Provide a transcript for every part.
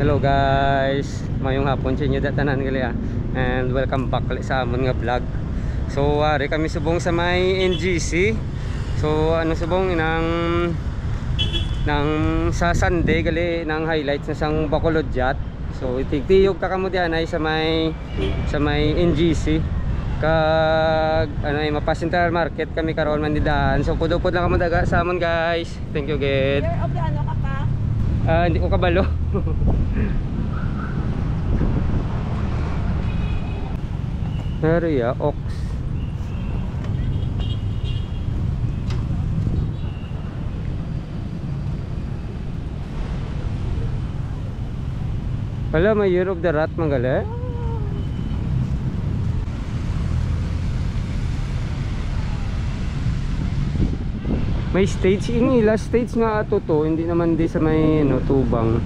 Hello guys, mayong hapon sa inyo datanan gali ah. And welcome back ulit sa amon nga vlog. So are kami subong sa may NGC. So ano subong nang sa Sunday gali nang highlights na sang Bacolod City. So itigtiyog ta kamo dianay sa may NGC. Kag ano ay mapa Central Market kami karon mandidaan. So pudupod lang kamo daga sa amon guys. Thank you gid. Year of the ano ka pa? Hindi ko kabalo. Area Ox. Wala, may Year of the Rat manggali. May stage ini, last stage nga ato to, hindi naman di sa may no, tubang.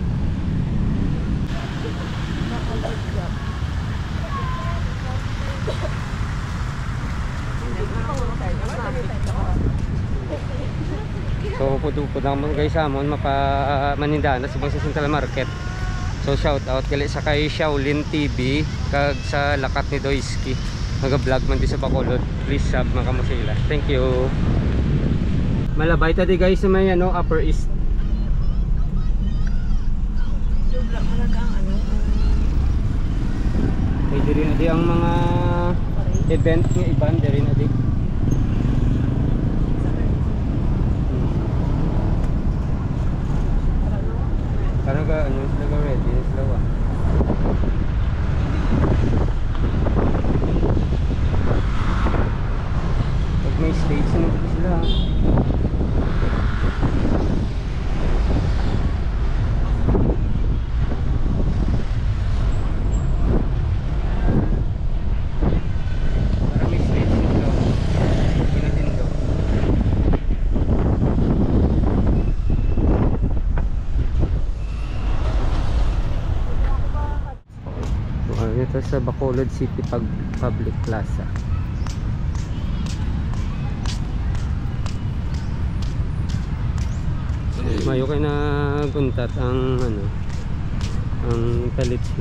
So pudupod naman guys amon mapamanindaan na subang sa Central Market. So shout out kali sa kay Shaolin TV kag sa Lakat ni Doisky. Nag-vlog man di sa Bacolod. Please sub man kamo sila. Thank you. Malabay tadi guys sa may ano, Upper East. May diri na di ang mga event nga iban diri na di. Parang ka ano sila ka ready sila ba? Pag may stage na sila sa Bacolod City Public Plaza. Mayo kayo naguntat ang ano ang kalitsi.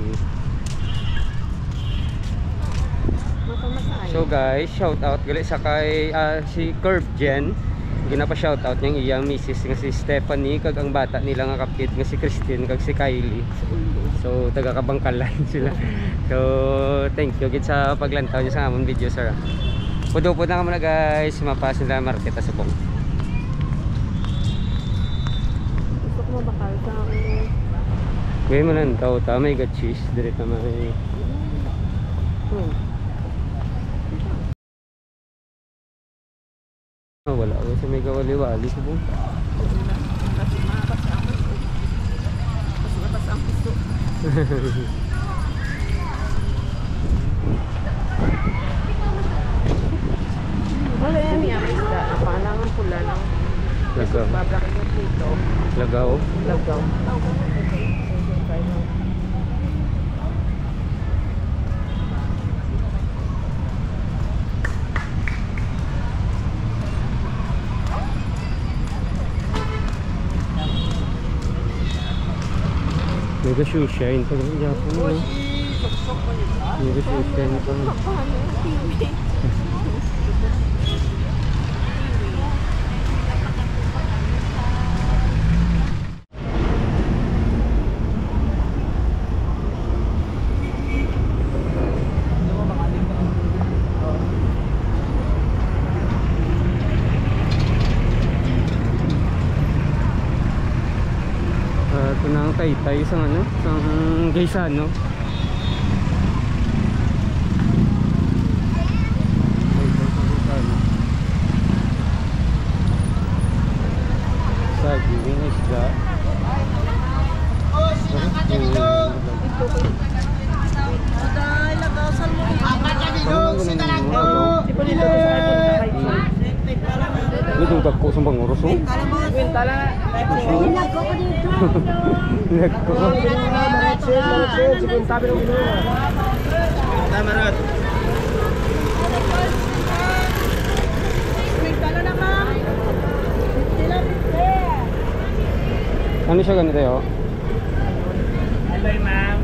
So guys, shout out gali sa kay si Curve Jen. Ginapa shout out niyang iyang misis nga si Stephanie kag ang bata nila nga kapit nga si Christine kag si Kylie. So taga Kabangkalan sila. So thank you gid sa paglantaw niya sa among video sir. Pudupod na kamo na guys, mapasin na market sa subong. Gusto ko mabakal sa akin. May manantaw ta may gachis dire ta may. Wala ako sa Mega Wali-Wali subong. Mas ang puso. Wala yan yung isda. Napanang ang pula ng bablakot dito. Lagaw? Lagaw. Okay. Mega Shoes siya, yun pala yung Japan mo. Mega Shoes siya, yun pala. Tayo sa ano, sa Gaysano. Sagi, yung isda. Dudugag ko sa Banguros oh. Kwintala. Nagko. Tamarat. Kwintala na ma'am. Ano siya ganito yo? by Ma'am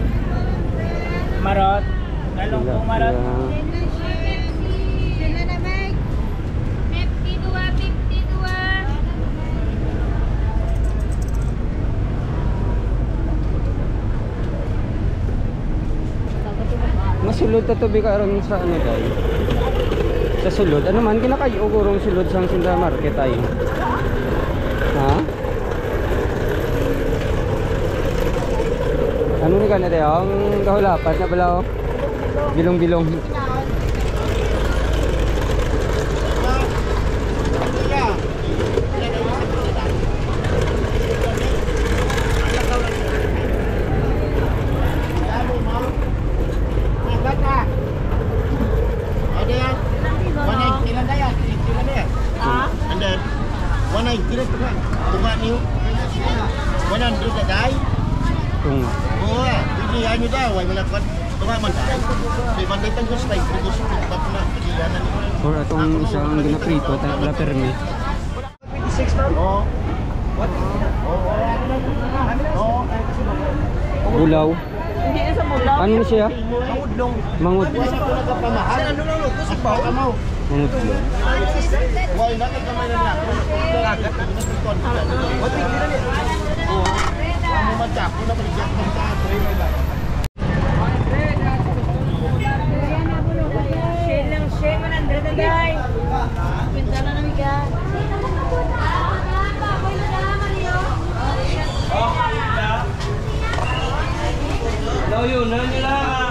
Marot. Dalong po Marot. Masulod na tubig aron sa ano tayo? Sa sulod? Ano man kinakayo ko rong sulod sa Central Market tayo? Ha? Ano ni ka na tayo? Ang kahulapat na pala ako? Bilong-bilong. Ulaw. Hindi na sa mulaw. Ano siya? Mangudlong. Mangudlong. Mangudlong. Why not? Ayun, lang nila. Ayun.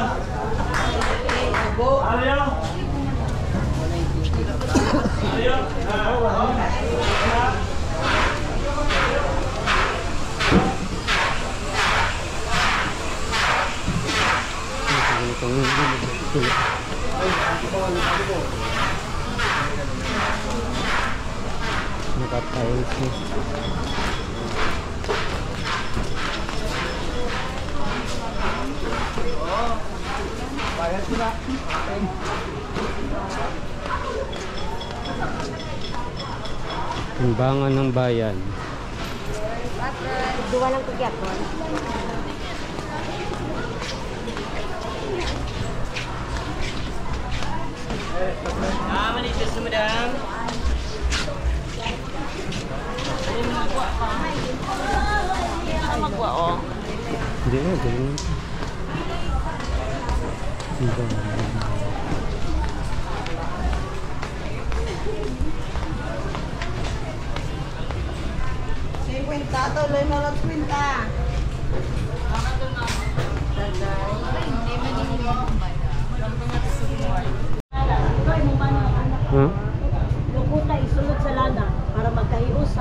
Ayun. Bayar sila. Timbangan ng bayan. Dua lang tiga po. Manito sa madam. Ano yung magwa? Ano magwa o? Hindi na, ganyan. Luko ka isulot sa lana para magkahios sa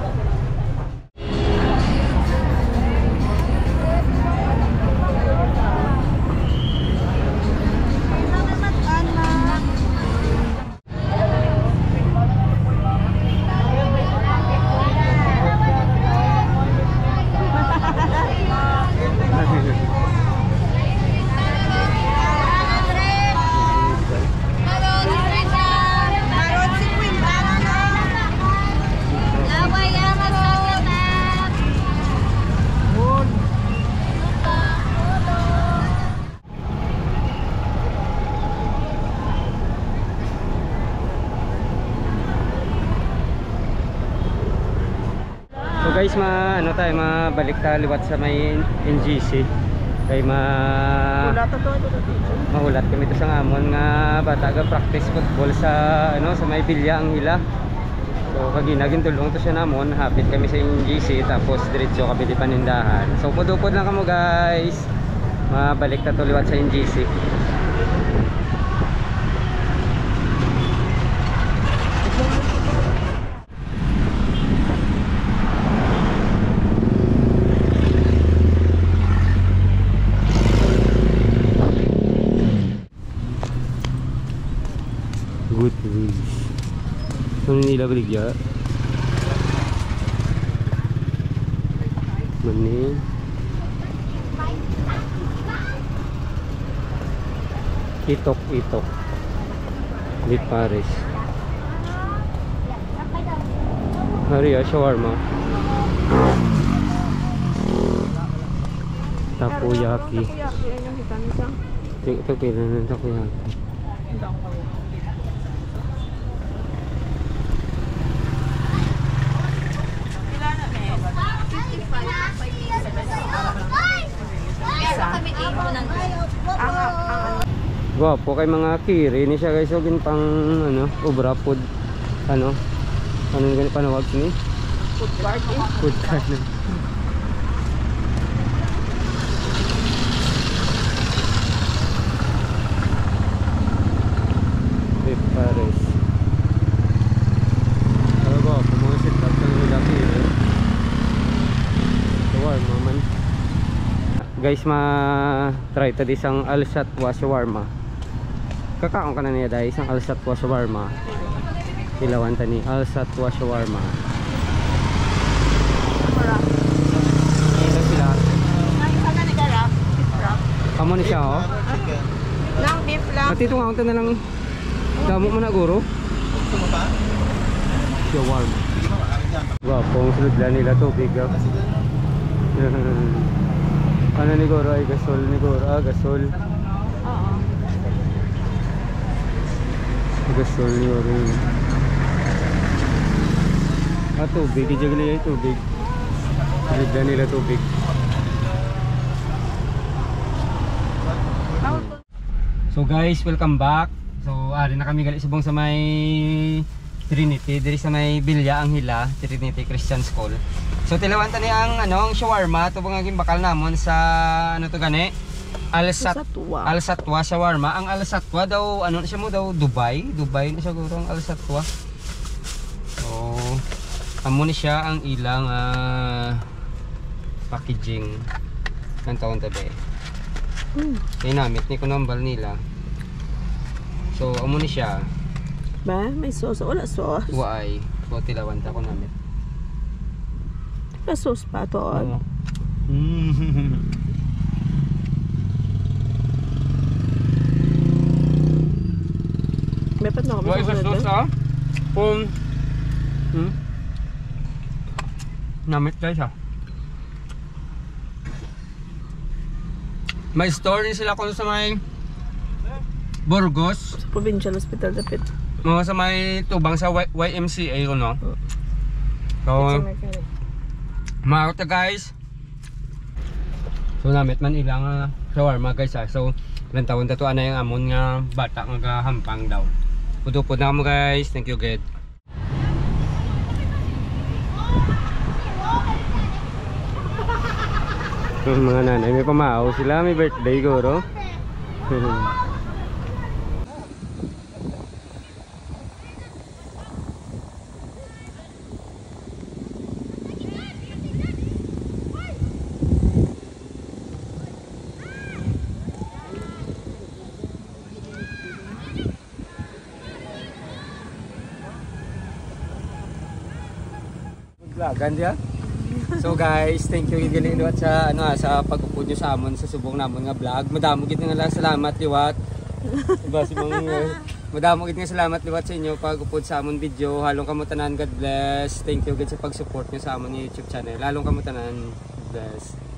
na. Guys, ano tayo, mabalik tayo liwat sa may NGC. Tayo mahulat kami ito sa amon nga bata ka practice football sa ano sa may Bilya Ang Hila. So kaginagin tulong to siya namon, hapit kami sa NGC tapos diretso kami di panindahan. So pudupod lang kamo guys. Mabalik ta to liwat sa NGC. Manila Baligya Manila. Itok-itok di Paris. Hari ya shawarma. Takoyaki. Ito pila ng takoyaki. Guwapo kay mga kiri ni siya guys, so gin pang ano, obra food. Ano? Anong ganun panawag ni? Food cart. Food cart. Guys, ma-try to isang al-shatwa shawarma. Kakaon ka na niya dahil isang al-shatwa shawarma. Ilawan tani al-shatwa shawarma. Ito sila. Kamo ni siya, oh. Lang beef lang. Pati ito nga, na lang. Damo mo na, guro. Shawarma. Wow, pong sulod nila to. Big up. Ano ni Goro? Ay, gasol ni Goro. Ah, gasol. Oo. Gasol ni Goro. Ah, tubig. Ijag nila yung tubig. Ijag nila tubig. So guys, welcome back. So, ari na kami galing subong sa may Trinity. Diri sa may Bilya Ang Hila, Trinity Christian School. So tilawan tani ang anong shawarma to pang aging bakal namon sa ano to gani al-shatwa shawarma. Ang al-shatwa daw ano siya mo daw Dubai na siguro ang al-shatwa. So amo ni siya ang ilang packaging ng taon tabi. Dinamit ni kunambal nila. So amo ni siya. Ba may sauce wala sauce. Why? So tilawan ta ko namit. Kasos pa to. Dapat na ako masasabi. Namit guys ha. May store din sila kung sa may Burgos. Sa Provincial Hospital dapat. Mga sa may tubang sa YMCA ko no. So marota guys. So namit man ilang shawarma guys ha. So ilang taon na to na yung amon nga bata nga hampang daw. Udupod na mo guys. Thank you guys. Mga nanay may pamao sila. May birthday goro. Ganda. So guys, thank you gigali liwat sa ano sa pagupod niyo sa amon sa subong namon nga vlog. Madamo gid nga salamat liwat. Iba si mong madamo gid nga salamat liwat sa inyo pagupod sa amon video. Halong kamutanan, God bless. Thank you gid sa pag-support niyo sa amon YouTube channel. Lalong kamutanan, bless.